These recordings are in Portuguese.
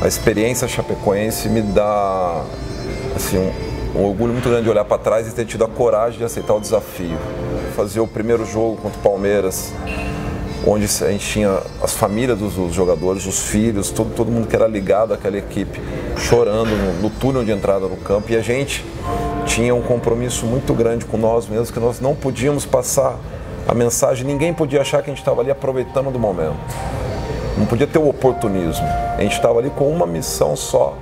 a experiência chapecoense me dá assim, um orgulho muito grande de olhar para trás e ter tido a coragem de aceitar o desafio. Fazer o primeiro jogo contra o Palmeiras, onde a gente tinha as famílias dos jogadores, os filhos, todo mundo que era ligado àquela equipe, chorando no túnel de entrada no campo. E a gente tinha um compromisso muito grande com nós mesmos, que nós não podíamos passar a mensagem, ninguém podia achar que a gente estava ali aproveitando do momento. Não podia ter o oportunismo. A gente estava ali com uma missão só,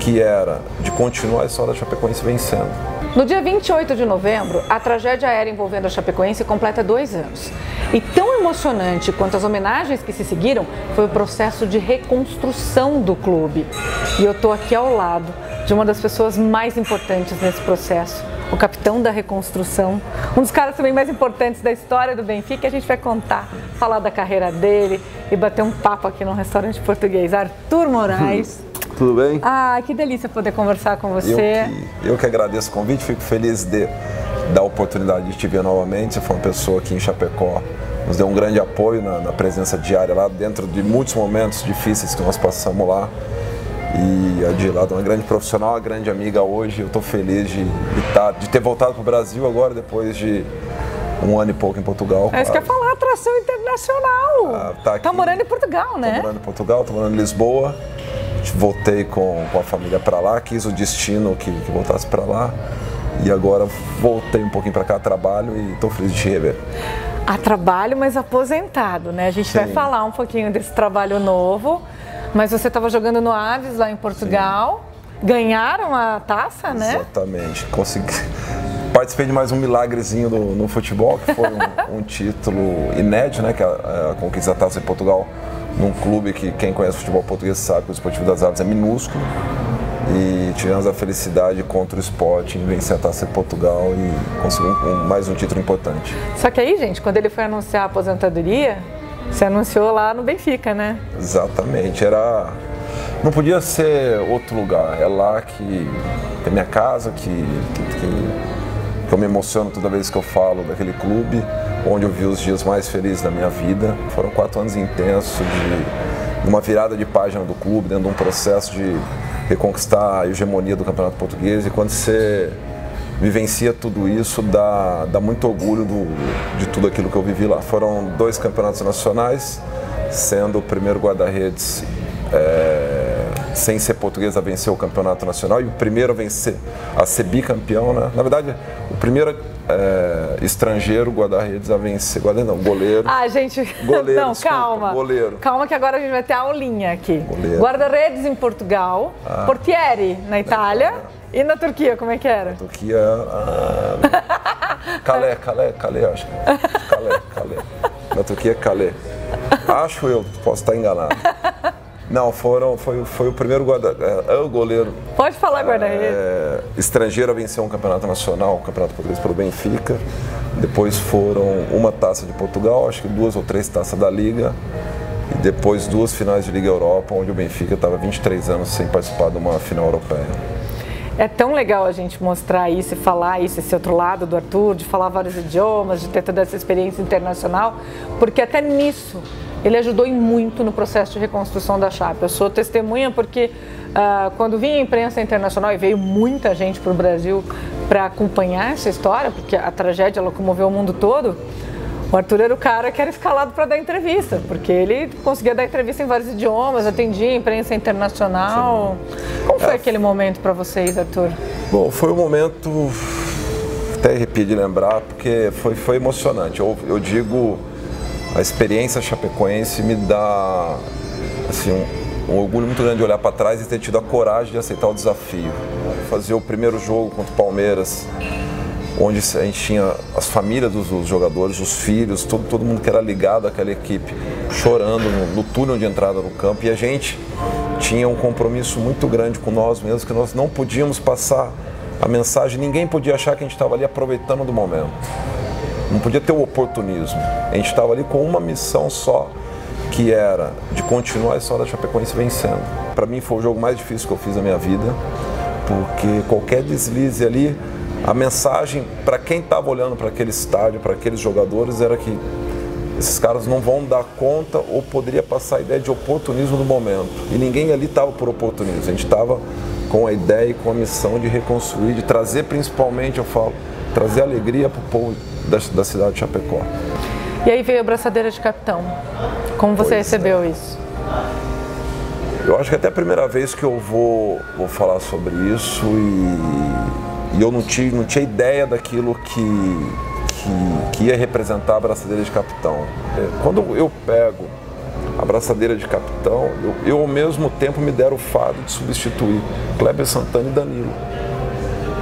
que era de continuar a história da Chapecoense vencendo. No dia 28 de novembro, a tragédia aérea envolvendo a Chapecoense completa 2 anos. E tão emocionante quanto as homenagens que se seguiram foi o processo de reconstrução do clube. E eu estou aqui ao lado de uma das pessoas mais importantes nesse processo, o capitão da reconstrução, um dos caras também mais importantes da história do Benfica. A gente vai contar, falar da carreira dele e bater um papo aqui num restaurante português. Artur Moraes. Tudo bem? Ah, que delícia poder conversar com você. Eu que agradeço o convite, fico feliz da oportunidade de te ver novamente. Você foi uma pessoa aqui em Chapecó, nos deu um grande apoio na presença diária lá, dentro de muitos momentos difíceis que nós passamos lá. E a Dilada é uma grande profissional, uma grande amiga hoje. Eu estou feliz de ter voltado para o Brasil agora, depois de 1 ano e pouco em Portugal. É isso que eu ia falar, atração internacional. Tá morando em Portugal, né? Estou morando em Portugal, estou morando em Lisboa. Voltei com a família para lá, quis o destino que voltasse para lá. E agora voltei um pouquinho para cá, trabalho, e estou feliz de te rever. A trabalho, mas aposentado, né? A gente vai falar um pouquinho desse trabalho novo. Mas você estava jogando no Aves, lá em Portugal. Sim. Ganharam a taça, né? Exatamente. Consegui. Participei de mais um milagrezinho no futebol, que foi um título inédito, né? Que a conquista da taça em Portugal, num clube que quem conhece o futebol português sabe que o Esportivo das Aves é minúsculo. E tivemos a felicidade contra o Sporting em vencer a taça de Portugal e conseguir mais um título importante. Só que aí, gente, quando ele foi anunciar a aposentadoria, você anunciou lá no Benfica, né? Exatamente, não podia ser outro lugar, é lá que é minha casa, que eu me emociono toda vez que eu falo daquele clube, onde eu vi os dias mais felizes da minha vida. Foram 4 anos intensos de uma virada de página do clube, dentro de um processo de reconquistar a hegemonia do Campeonato Português, e quando você vivencia tudo isso, dá muito orgulho de tudo aquilo que eu vivi lá. Foram 2 campeonatos nacionais, sendo o primeiro guarda-redes sem ser português a vencer o campeonato nacional e o primeiro a vencer, a ser bicampeão, né? Na verdade, o primeiro estrangeiro guarda-redes a vencer, goleiro. Ah, gente, goleiro, não, desculpa, calma, goleiro. Calma que agora a gente vai ter a aulinha aqui. Guarda-redes em Portugal, portieri na Itália. E na Turquia, como é que era? Na Turquia... Calé, acho que é. Calé. Na Turquia, Calé. Acho eu, posso estar enganado. Não, foi o primeiro goleiro... Pode falar, guarda-redes. Estrangeiro a vencer um campeonato nacional, um campeonato português pelo Benfica. Depois foram 1 taça de Portugal, acho que 2 ou 3 taças da Liga. E depois 2 finais de Liga Europa, onde o Benfica estava 23 anos sem participar de uma final europeia. É tão legal a gente mostrar isso e falar isso, esse outro lado do Artur, de falar vários idiomas, de ter toda essa experiência internacional, porque até nisso ele ajudou e muito no processo de reconstrução da Chape. Eu sou testemunha porque quando vinha a imprensa internacional, e veio muita gente para o Brasil para acompanhar essa história, porque a tragédia ela comoveu o mundo todo, o Artur era o cara que era escalado para dar entrevista, porque ele conseguia dar entrevista em vários idiomas, atendia a imprensa internacional. Sim. Como foi aquele momento para vocês, Artur? Bom, foi um momento, até arrepio de lembrar, porque foi emocionante. Eu digo, a experiência chapecoense me dá assim, um orgulho muito grande de olhar para trás e ter tido a coragem de aceitar o desafio. Fazer o primeiro jogo contra o Palmeiras, onde a gente tinha as famílias dos jogadores, os filhos, todo mundo que era ligado àquela equipe, chorando no túnel de entrada no campo. E a gente tinha um compromisso muito grande com nós mesmos, que nós não podíamos passar a mensagem, ninguém podia achar que a gente estava ali aproveitando do momento. Não podia ter o oportunismo. A gente estava ali com uma missão só, que era de continuar a história da Chapecoense vencendo. Para mim foi o jogo mais difícil que eu fiz na minha vida, porque qualquer deslize ali, a mensagem para quem estava olhando para aquele estádio, para aqueles jogadores, era que Esses caras não vão dar conta ou poderia passar a ideia de oportunismo do momento. E ninguém ali estava por oportunismo, a gente estava com a ideia e com a missão de reconstruir, de trazer principalmente, eu falo, trazer alegria para o povo da cidade de Chapecó. E aí veio a braçadeira de capitão. Como você recebeu isso? Eu acho que até a primeira vez que eu vou falar sobre isso e eu não tinha ideia daquilo que ia representar a braçadeira de capitão. Quando eu pego a braçadeira de capitão, eu ao mesmo tempo me deram o fardo de substituir Cléber Santana e Danilo,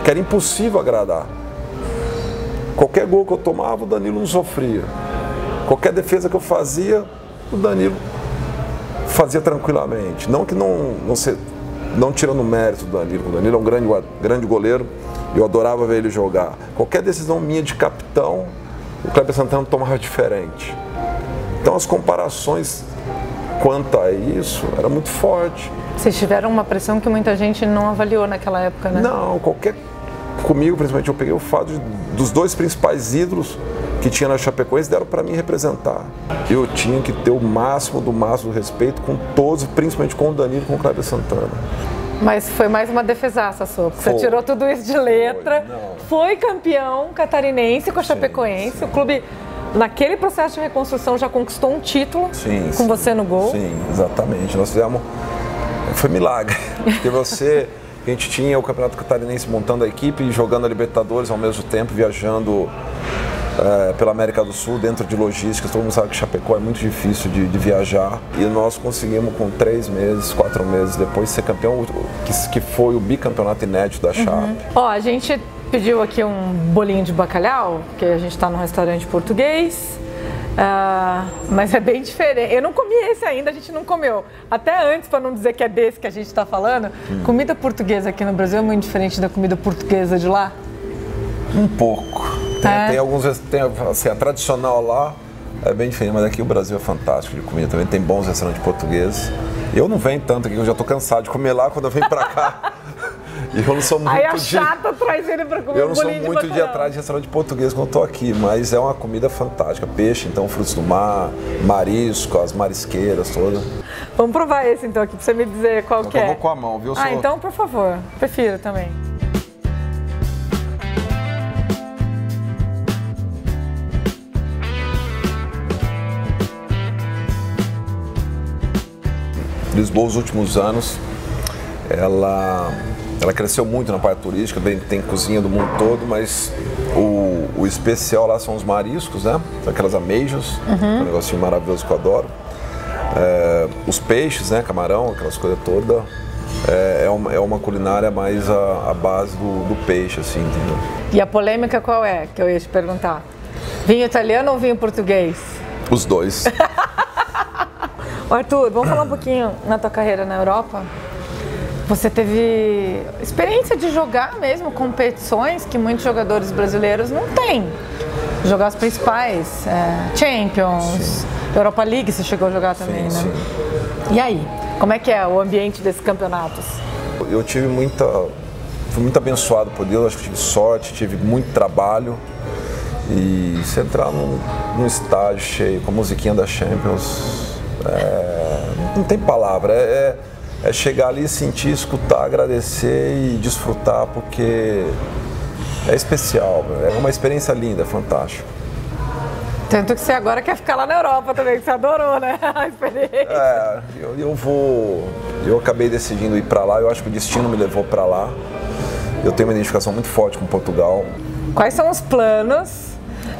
que era impossível agradar. Qualquer gol que eu tomava, o Danilo não sofria. Qualquer defesa que eu fazia, o Danilo fazia tranquilamente. Não que não tirando o mérito do Danilo. O Danilo é um grande goleiro, eu adorava ver ele jogar. Qualquer decisão minha de capitão, o Cléber Santana tomava diferente. Então as comparações quanto a isso era muito forte. Vocês tiveram uma pressão que muita gente não avaliou naquela época, né? Não, comigo principalmente, eu peguei o fato dos dois principais ídolos que tinha na Chapecoense, deram para mim representar. Eu tinha que ter o máximo do respeito com todos, principalmente com o Danilo e com o Cléber Santana. Mas foi mais uma defesaça sua, porque você tirou tudo isso de letra, foi campeão catarinense com a Chapecoense, sim. O clube naquele processo de reconstrução já conquistou um título, sim, com você no gol. Sim, exatamente, nós fizemos, foi milagre, porque você, a gente tinha o Campeonato Catarinense montando a equipe e jogando a Libertadores ao mesmo tempo, viajando pela América do Sul, dentro de logística. Todo mundo sabe que Chapecó é muito difícil de viajar. E nós conseguimos, com 4 meses depois, ser campeão, que foi o bicampeonato inédito da Chape. Ó, a gente pediu aqui um bolinho de bacalhau, porque a gente está num restaurante português. Mas é bem diferente. Eu não comi esse ainda, a gente não comeu. Até antes, para não dizer que é desse que a gente está falando, comida portuguesa aqui no Brasil é muito diferente da comida portuguesa de lá? Um pouco. Tem alguns, assim, a tradicional lá é bem diferente, mas aqui o Brasil é fantástico de comida também, tem bons restaurantes portugueses. Eu não venho tanto aqui, eu já tô cansado de comer lá, quando eu venho pra cá. E eu não sou muito de atrás de restaurante português quando eu tô aqui, mas é uma comida fantástica. Peixe, então, frutos do mar, marisco, as marisqueiras todas. Vamos provar esse então aqui, pra você me dizer qual que é. Eu vou com a mão, viu? Então, por favor, prefiro também. Lisboa, nos últimos anos, ela cresceu muito na parte turística, tem cozinha do mundo todo, mas o especial lá são os mariscos, né? Aquelas ameijas, um negocinho maravilhoso que eu adoro. Os peixes, né? Camarão, aquelas coisas todas. É uma culinária mais à base do peixe, assim, entendeu? E a polêmica qual é, que eu ia te perguntar? Vinho italiano ou vinho português? Os dois. Artur, vamos falar um pouquinho na tua carreira na Europa. Você teve experiência de jogar mesmo competições que muitos jogadores brasileiros não têm. Jogar as principais, Champions, sim. Europa League você chegou a jogar também, sim, né? Sim. E aí, como é que é o ambiente desses campeonatos? Eu tive fui muito abençoado por Deus, acho que tive sorte, tive muito trabalho. E se entrar num estádio cheio, com a musiquinha da Champions, não tem palavra, é chegar ali, sentir, escutar, agradecer e desfrutar, porque é especial, é uma experiência linda, é fantástico. Tanto que você agora quer ficar lá na Europa também, que você adorou, né, a experiência. Eu acabei decidindo ir pra lá, eu acho que o destino me levou pra lá, eu tenho uma identificação muito forte com Portugal. Quais são os planos?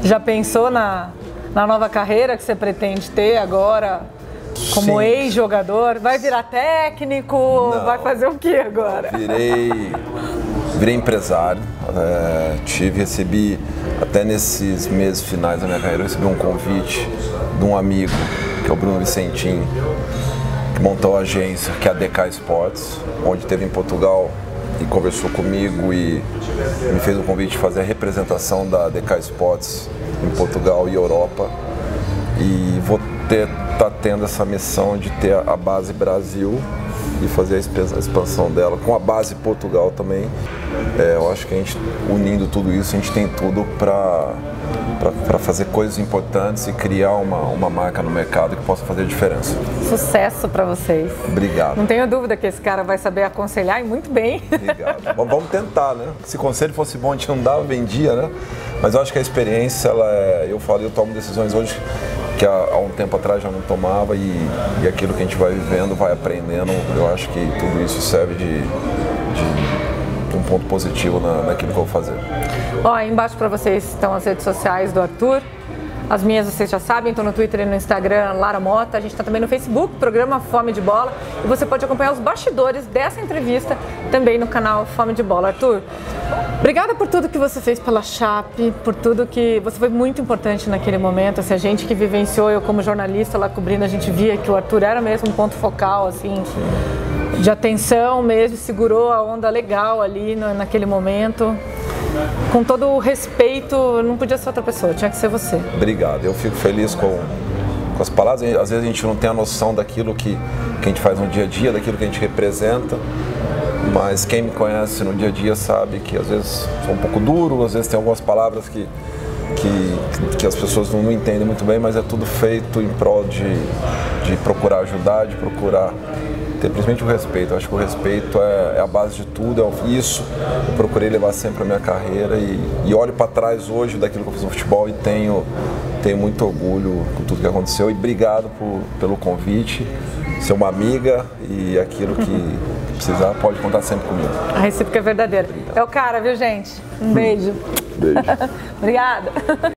Já pensou na nova carreira que você pretende ter agora? Como ex-jogador, vai virar técnico? Não, vai fazer o que agora? Virei empresário, recebi até nesses meses finais da minha carreira, eu recebi um convite de um amigo, que é o Bruno Vicentinho, que montou a agência, que é a DK Sports, onde esteve em Portugal e conversou comigo e me fez o convite de fazer a representação da DK Sports em Portugal e Europa. E vou estar tendo essa missão de ter a base Brasil e fazer a expansão dela, com a base Portugal também. Eu acho que a gente, unindo tudo isso, a gente tem tudo para fazer coisas importantes e criar uma marca no mercado que possa fazer a diferença. Sucesso para vocês. Obrigado. Não tenho dúvida que esse cara vai saber aconselhar e muito bem. Obrigado. Bom, vamos tentar, né? Se o conselho fosse bom, a gente não dava, vendia, né? Mas eu acho que a experiência, eu tomo decisões hoje que há um tempo atrás já não tomava, e aquilo que a gente vai vivendo, vai aprendendo, eu acho que tudo isso serve de um ponto positivo naquilo que eu vou fazer. Ó, aí embaixo para vocês estão as redes sociais do Artur. As minhas vocês já sabem, estou no Twitter e no Instagram, Lara Mota. A gente está também no Facebook, programa Fome de Bola. E você pode acompanhar os bastidores dessa entrevista também no canal Fome de Bola. Artur, obrigada por tudo que você fez pela Chape, por tudo que... Você foi muito importante naquele momento. Assim, a gente que vivenciou, eu como jornalista lá cobrindo, a gente via que o Artur era mesmo um ponto focal, assim, de atenção mesmo, segurou a onda legal ali naquele momento. Com todo o respeito, não podia ser outra pessoa, tinha que ser você. Obrigado, eu fico feliz com as palavras. Às vezes a gente não tem a noção daquilo que a gente faz no dia a dia, daquilo que a gente representa, mas quem me conhece no dia a dia sabe que às vezes sou um pouco duro, às vezes tem algumas palavras que as pessoas não entendem muito bem, mas é tudo feito em prol de procurar ajudar, de procurar ter principalmente o respeito. Eu acho que o respeito é a base de tudo, isso eu procurei levar sempre a minha carreira, e olho para trás hoje daquilo que eu fiz no futebol e tenho muito orgulho com tudo que aconteceu, e obrigado pelo convite, ser uma amiga, e aquilo que precisar pode contar sempre comigo. A recíproca é verdadeira. Obrigado. É o cara, viu, gente? Um beijo. Beijo. Obrigada.